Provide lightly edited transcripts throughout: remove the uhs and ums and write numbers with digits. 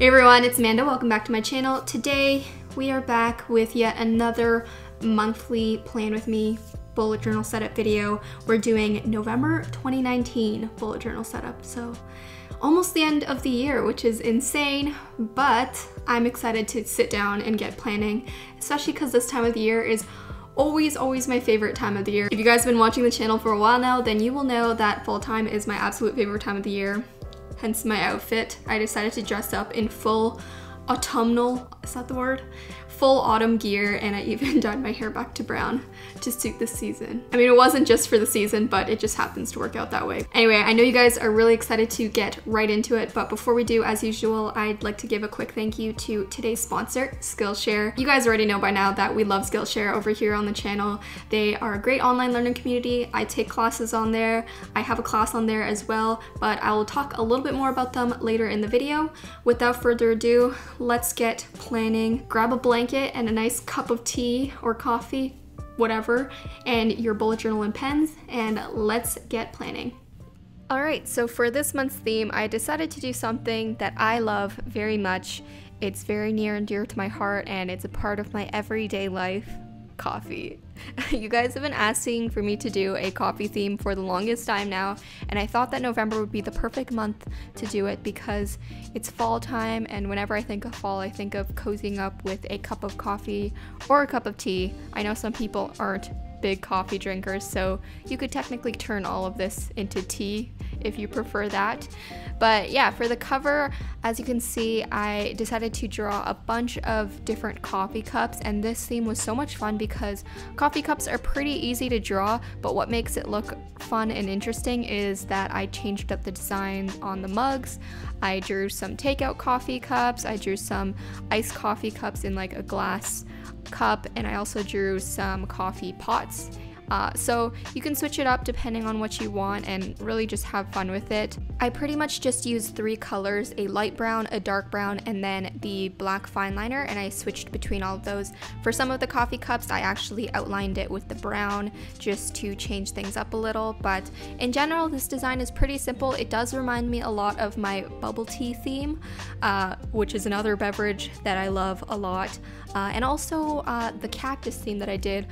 Hey everyone, it's Amanda, welcome back to my channel. Today we are back with yet another monthly plan with me bullet journal setup video. We're doing November 2019 bullet journal setup, so almost the end of the year, which is insane, but I'm excited to sit down and get planning, especially because this time of the year is always my favorite time of the year. If you guys have been watching the channel for a while now, then you will know that fall time is my absolute favorite time of the year, hence my outfit. I decided to dress up in full autumnal, is that the word? Full autumn gear, and I even dyed my hair back to brown to suit the season. I mean, it wasn't just for the season, but it just happens to work out that way. Anyway, I know you guys are really excited to get right into it, but before we do, as usual, I'd like to give a quick thank you to today's sponsor, Skillshare. You guys already know by now that we love Skillshare over here on the channel. They are a great online learning community. I take classes on there. I have a class on there as well, but I will talk a little bit more about them later in the video. Without further ado, let's get planning. Grab a blanket and a nice cup of tea or coffee, whatever, and your bullet journal and pens, and let's get planning. All right, so for this month's theme, I decided to do something that I love very much. It's very near and dear to my heart, and it's a part of my everyday life: coffee. You guys have been asking for me to do a coffee theme for the longest time now, and I thought that November would be the perfect month to do it because it's fall time, and whenever I think of fall, I think of cozying up with a cup of coffee or a cup of tea. I know some people aren't big coffee drinkers, so you could technically turn all of this into tea if you prefer that. But yeah, for the cover, as you can see, I decided to draw a bunch of different coffee cups, and this theme was so much fun because coffee cups are pretty easy to draw, but what makes it look fun and interesting is that I changed up the design on the mugs. I drew some takeout coffee cups, I drew some iced coffee cups in like a glass cup, and I also drew some coffee pots. So you can switch it up depending on what you want and really just have fun with it. I pretty much just used three colors, a light brown, a dark brown, and then the black fine liner, and I switched between all of those. For some of the coffee cups, I actually outlined it with the brown just to change things up a little, but in general, this design is pretty simple. It does remind me a lot of my bubble tea theme, which is another beverage that I love a lot, and also the cactus theme that I did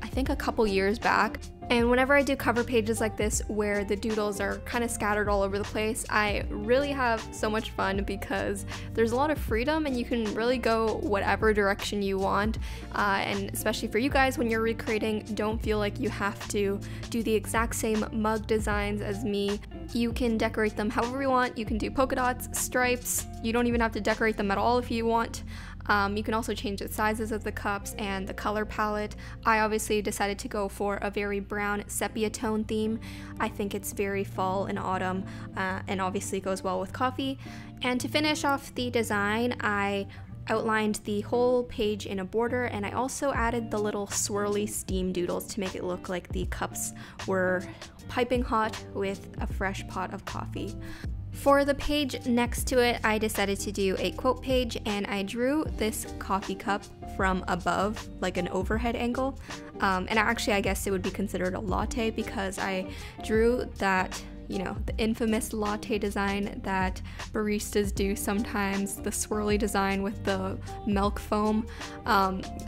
I think a couple years back. And whenever I do cover pages like this where the doodles are kind of scattered all over the place, I really have so much fun because there's a lot of freedom and you can really go whatever direction you want, and especially for you guys when you're recreating, don't feel like you have to do the exact same mug designs as me. You can decorate them however you want. You can do polka dots, stripes, you don't even have to decorate them at all if you want. You can also change the sizes of the cups and the color palette. I obviously decided to go for a very brown sepia tone theme. I think it's very fall and autumn, and obviously goes well with coffee. And to finish off the design, I outlined the whole page in a border, and I also added the little swirly steam doodles to make it look like the cups were piping hot with a fresh pot of coffee. For the page next to it, I decided to do a quote page, and I drew this coffee cup from above, like an overhead angle. And actually, I guess it would be considered a latte because I drew that, you know, the infamous latte design that baristas do sometimes, the swirly design with the milk foam.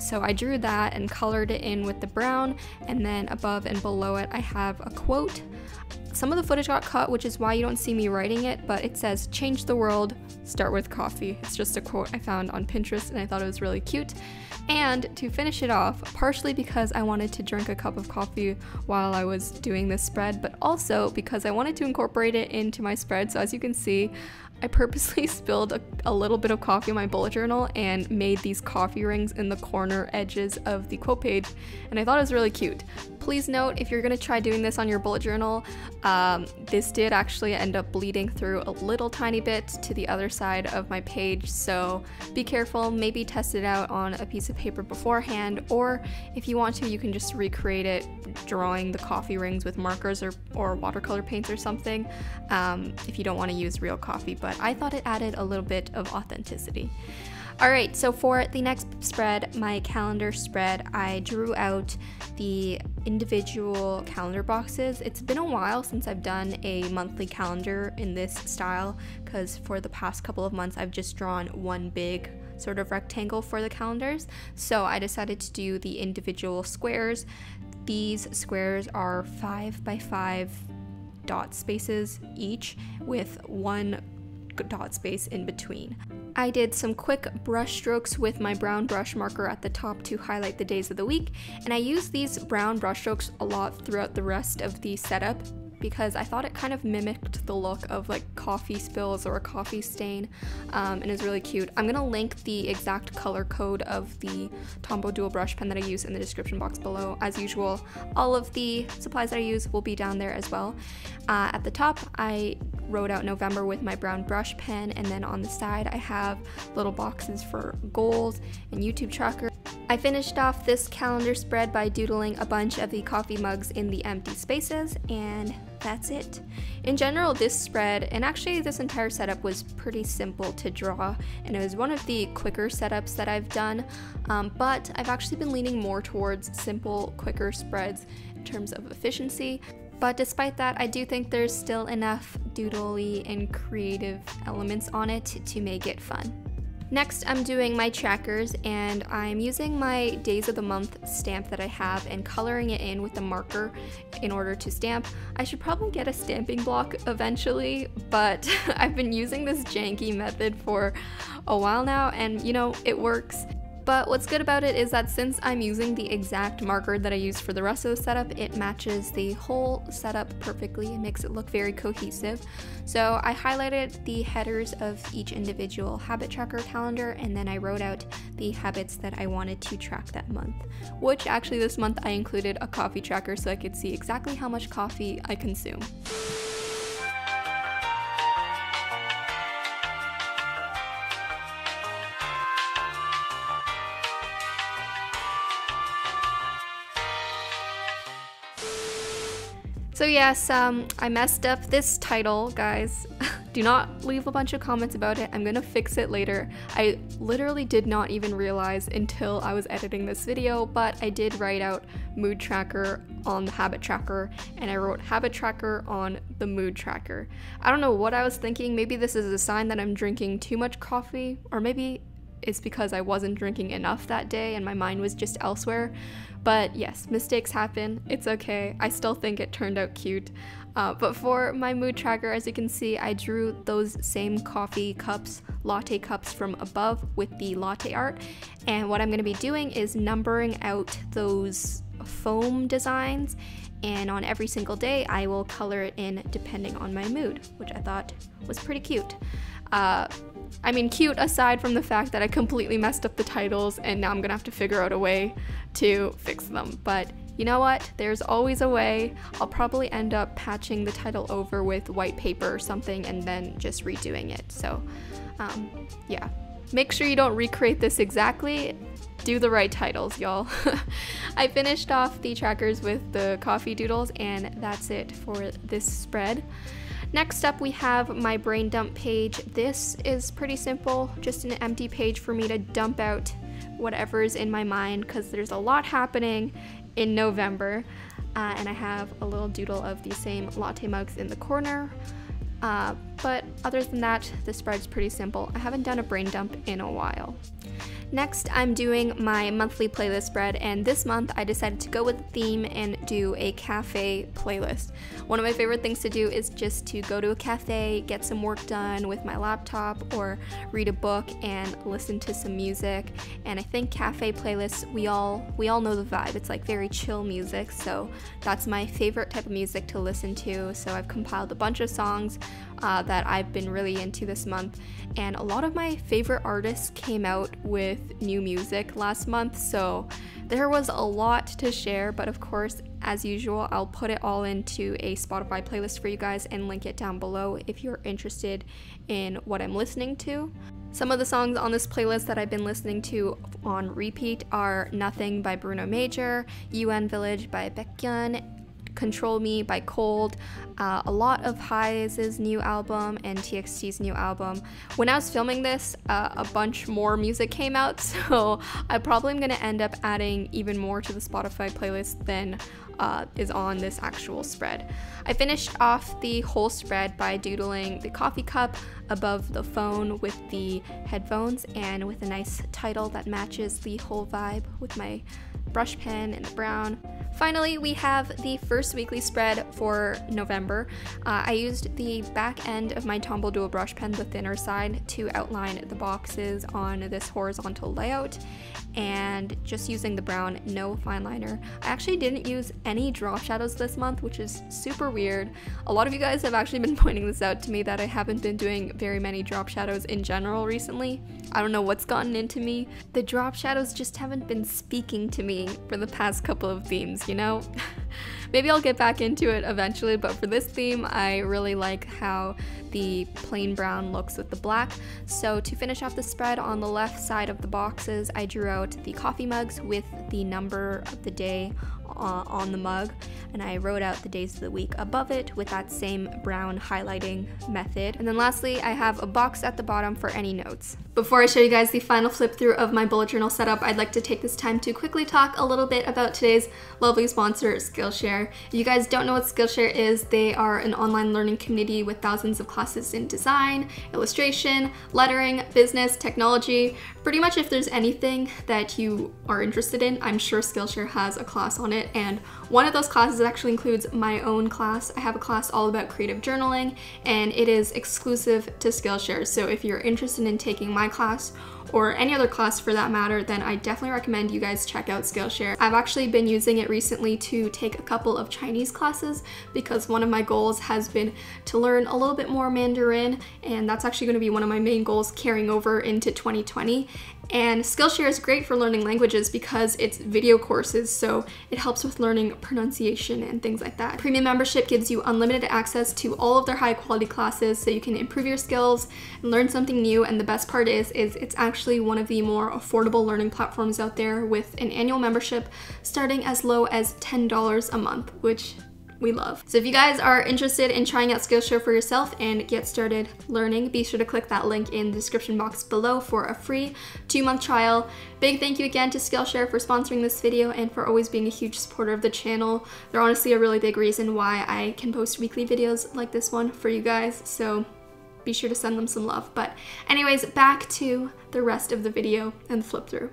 So I drew that and colored it in with the brown, and then above and below it, I have a quote. Some of the footage got cut, which is why you don't see me writing it, but it says, "Change the world, start with coffee." It's just a quote I found on Pinterest and I thought it was really cute. And to finish it off, partially because I wanted to drink a cup of coffee while I was doing this spread, but also because I wanted to incorporate it into my spread. So as you can see, I purposely spilled a little bit of coffee in my bullet journal and made these coffee rings in the corner edges of the quote page, and I thought it was really cute. Please note, if you're going to try doing this on your bullet journal, this did actually end up bleeding through a little tiny bit to the other side of my page, so be careful. Maybe test it out on a piece of paper beforehand, or if you want to, you can just recreate it drawing the coffee rings with markers or watercolor paints or something, if you don't want to use real coffee, but I thought it added a little bit of authenticity. Alright, so for the next spread, my calendar spread, I drew out the individual calendar boxes. It's been a while since I've done a monthly calendar in this style, because for the past couple of months I've just drawn one big sort of rectangle for the calendars. So I decided to do the individual squares. These squares are 5 by 5 dot spaces each, with one dot space in between. I did some quick brush strokes with my brown brush marker at the top to highlight the days of the week, and I used these brown brush strokes a lot throughout the rest of the setup because I thought it kind of mimicked the look of like coffee spills or a coffee stain, and it's really cute. I'm gonna link the exact color code of the Tombow Dual Brush Pen that I use in the description box below. As usual, all of the supplies that I use will be down there as well. At the top, I wrote out November with my brown brush pen, and then on the side I have little boxes for goals and YouTube tracker. I finished off this calendar spread by doodling a bunch of the coffee mugs in the empty spaces, and that's it. In general, this spread, and actually this entire setup, was pretty simple to draw, and it was one of the quicker setups that I've done, but I've actually been leaning more towards simple, quicker spreads in terms of efficiency. But despite that, I do think there's still enough doodly and creative elements on it to make it fun. Next, I'm doing my trackers, and I'm using my days of the month stamp that I have and coloring it in with the marker in order to stamp. I should probably get a stamping block eventually, but I've been using this janky method for a while now, and you know, it works. But what's good about it is that since I'm using the exact marker that I used for the rest of the setup, it matches the whole setup perfectly and makes it look very cohesive. So I highlighted the headers of each individual habit tracker calendar, and then I wrote out the habits that I wanted to track that month, which actually this month I included a coffee tracker so I could see exactly how much coffee I consume. So yes, I messed up this title, guys. Do not leave a bunch of comments about it. I'm gonna fix it later. I literally did not even realize until I was editing this video, but I did write out mood tracker on the habit tracker, and I wrote habit tracker on the mood tracker. I don't know what I was thinking. Maybe this is a sign that I'm drinking too much coffee, or maybe it's because I wasn't drinking enough that day and my mind was just elsewhere. But yes, mistakes happen, it's okay. I still think it turned out cute. But for my mood tracker, as you can see, I drew those same coffee cups, latte cups, from above with the latte art. And what I'm gonna be doing is numbering out those foam designs, and on every single day I will color it in depending on my mood, which I thought was pretty cute. I mean, cute aside from the fact that I completely messed up the titles and now I'm gonna have to figure out a way to fix them. But you know what? There's always a way. I'll probably end up patching the title over with white paper or something and then just redoing it. So yeah, make sure you don't recreate this exactly. Do the right titles, y'all. I finished off the trackers with the coffee doodles, and that's it for this spread. Next up, we have my brain dump page. This is pretty simple, just an empty page for me to dump out whatever's in my mind, because there's a lot happening in November. And I have a little doodle of the same latte mugs in the corner. But other than that, the spread's pretty simple. I haven't done a brain dump in a while. Next, I'm doing my monthly playlist spread, and this month I decided to go with a theme and do a cafe playlist. One of my favorite things to do is just to go to a cafe, get some work done with my laptop, or read a book and listen to some music. And I think cafe playlists, we all know the vibe. It's like very chill music, so that's my favorite type of music to listen to. So I've compiled a bunch of songs that I've been really into this month, and a lot of my favorite artists came out with new music last month, so there was a lot to share. But of course, as usual, I'll put it all into a Spotify playlist for you guys and link it down below if you're interested in what I'm listening to. Some of the songs on this playlist that I've been listening to on repeat are Nothing by Bruno Major, UN Village by Baekhyun, Control Me by Cold, a lot of Hy's new album, and TXT's new album. When I was filming this, a bunch more music came out, so I probably am going to end up adding even more to the Spotify playlist than is on this actual spread. I finished off the whole spread by doodling the coffee cup above the phone with the headphones and with a nice title that matches the whole vibe with my brush pen and the brown. Finally, we have the first weekly spread for November. I used the back end of my Tombow Dual Brush Pen, the thinner side, to outline the boxes on this horizontal layout, and just using the brown, no fine liner. I actually didn't use any drop shadows this month, which is super weird. A lot of you guys have actually been pointing this out to me, that I haven't been doing very many drop shadows in general recently. I don't know what's gotten into me. The drop shadows just haven't been speaking to me for the past couple of themes, you know? Maybe I'll get back into it eventually, but for this theme, I really like how the plain brown looks with the black. So to finish off the spread, on the left side of the boxes, I drew out the coffee mugs with the number of the day on the mug, and I wrote out the days of the week above it with that same brown highlighting method. And then lastly, I have a box at the bottom for any notes. Before I show you guys the final flip through of my bullet journal setup, I'd like to take this time to quickly talk a little bit about today's lovely sponsor, Skillshare. If you guys don't know what Skillshare is, they are an online learning community with thousands of classes in design, illustration, lettering, business, technology. Pretty much if there's anything that you are interested in, I'm sure Skillshare has a class on it. And one of those classes actually includes my own class. I have a class all about creative journaling, and it is exclusive to Skillshare. So if you're interested in taking my class, or any other class for that matter, then I definitely recommend you guys check out Skillshare. I've actually been using it recently to take a couple of Chinese classes, because one of my goals has been to learn a little bit more Mandarin, and that's actually going to be one of my main goals carrying over into 2020. And Skillshare is great for learning languages because it's video courses, so it helps with learning pronunciation and things like that. Premium membership gives you unlimited access to all of their high quality classes, so you can improve your skills and learn something new. And the best part is it's actually one of the more affordable learning platforms out there, with an annual membership starting as low as $10 a month, which we love. So if you guys are interested in trying out Skillshare for yourself and get started learning, be sure to click that link in the description box below for a free 2-month trial. Big thank you again to Skillshare for sponsoring this video and for always being a huge supporter of the channel. They're honestly a really big reason why I can post weekly videos like this one for you guys, so be sure to send them some love. But anyways, back to the rest of the video and the flip through.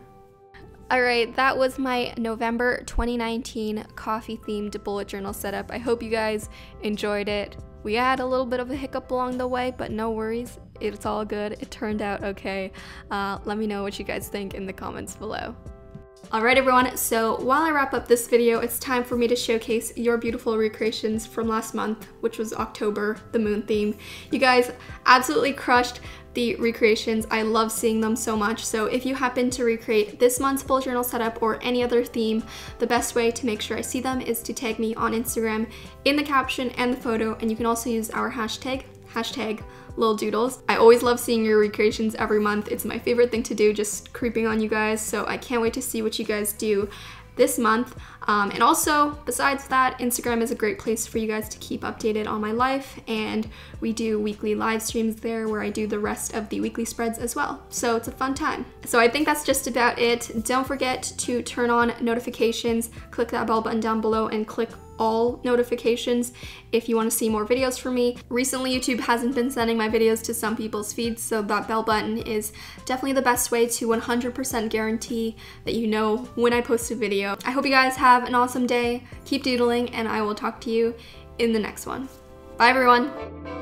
Alright, that was my November 2019 coffee-themed bullet journal setup. I hope you guys enjoyed it. We had a little bit of a hiccup along the way, but no worries. It's all good. It turned out okay. Let me know what you guys think in the comments below. Alright everyone, so while I wrap up this video, it's time for me to showcase your beautiful recreations from last month, which was October, the moon theme. You guys absolutely crushed the recreations. I love seeing them so much. So if you happen to recreate this month's bullet journal setup or any other theme, the best way to make sure I see them is to tag me on Instagram in the caption and the photo, and you can also use our hashtag LilDoodles. I always love seeing your recreations every month. It's my favorite thing to do, just creeping on you guys. So I can't wait to see what you guys do this month. And also, besides that, Instagram is a great place for you guys to keep updated on my life, and we do weekly live streams there where I do the rest of the weekly spreads as well. So it's a fun time. So I think that's just about it. Don't forget to turn on notifications, click that bell button down below, and click all notifications if you want to see more videos from me. Recently, YouTube hasn't been sending my videos to some people's feeds, so that bell button is definitely the best way to 100% guarantee that you know when I post a video. I hope you guys have an awesome day, keep doodling, and I will talk to you in the next one. Bye everyone!